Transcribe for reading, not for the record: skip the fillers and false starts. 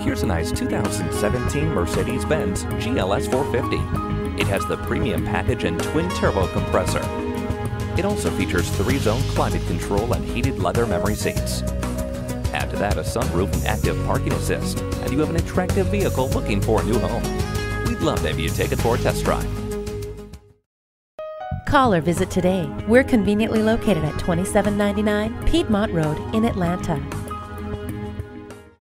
Here's a nice 2017 Mercedes-Benz GLS450. It has the premium package and twin turbo compressor. It also features 3-zone climate control and heated leather memory seats. Add to that a sunroof and active parking assist, and you have an attractive vehicle looking for a new home. We'd love to have you take it for a test drive. Call or visit today. We're conveniently located at 2799 Piedmont Road in Atlanta.